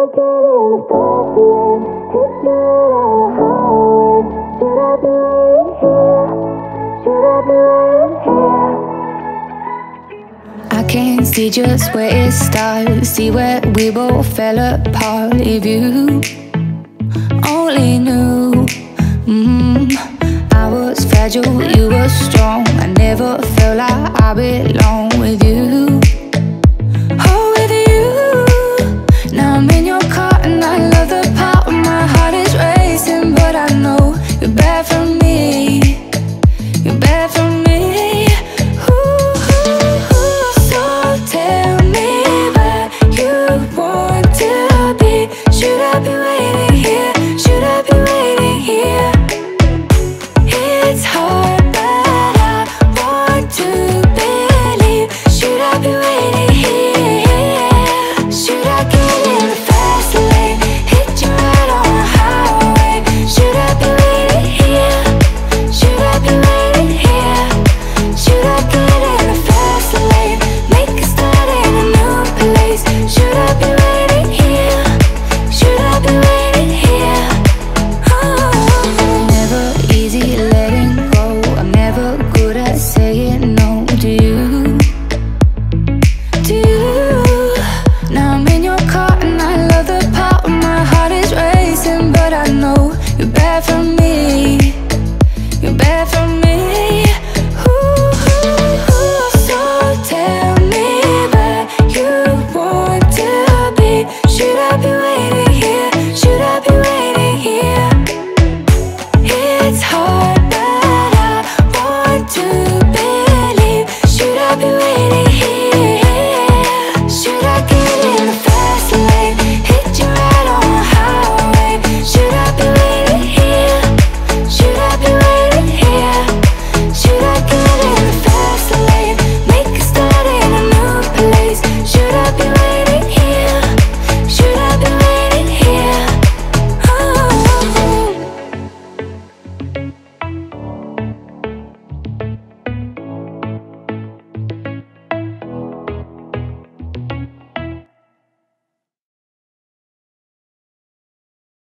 I can see just where it starts, see where we both fell apart. If you only knew, I was fragile, you were strong. I never felt like I belonged with you.